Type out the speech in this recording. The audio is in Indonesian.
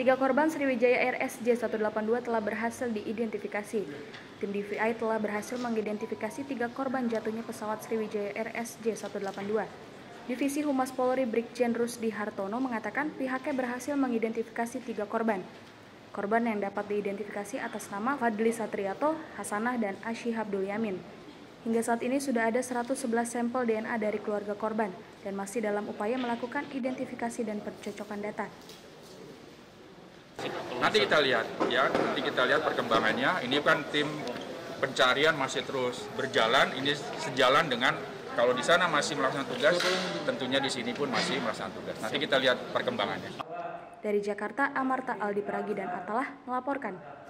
3 korban Sriwijaya SJ 182 telah berhasil diidentifikasi. Tim DVI telah berhasil mengidentifikasi 3 korban jatuhnya pesawat Sriwijaya SJ 182. Divisi Humas Polri Brigjen Rusdi Hartono mengatakan pihaknya berhasil mengidentifikasi 3 korban. Korban yang dapat diidentifikasi atas nama Fadly Satriato, Khasanah, dan Asy Habul Yamin. Hingga saat ini sudah ada 111 sampel DNA dari keluarga korban dan masih dalam upaya melakukan identifikasi dan percocokan data. Nanti kita lihat, ya. Nanti kita lihat perkembangannya. Ini kan tim pencarian masih terus berjalan. Ini sejalan dengan kalau di sana masih melaksanakan tugas, tentunya di sini pun masih melaksanakan tugas. Nanti kita lihat perkembangannya. Dari Jakarta, Aldi Peragi dan Athallah melaporkan.